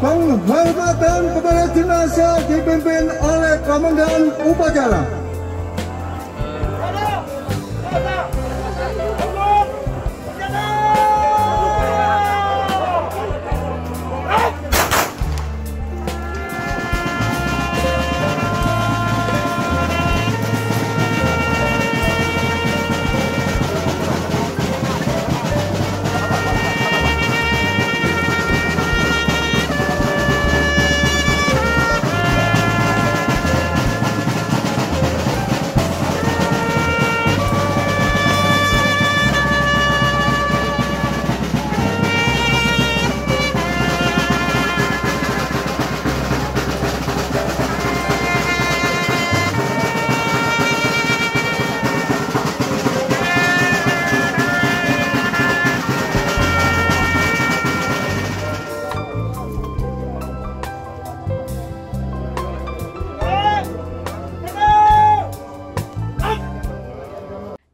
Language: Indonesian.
Penghormatan kepada jenazah dipimpin oleh Komandan Upacara.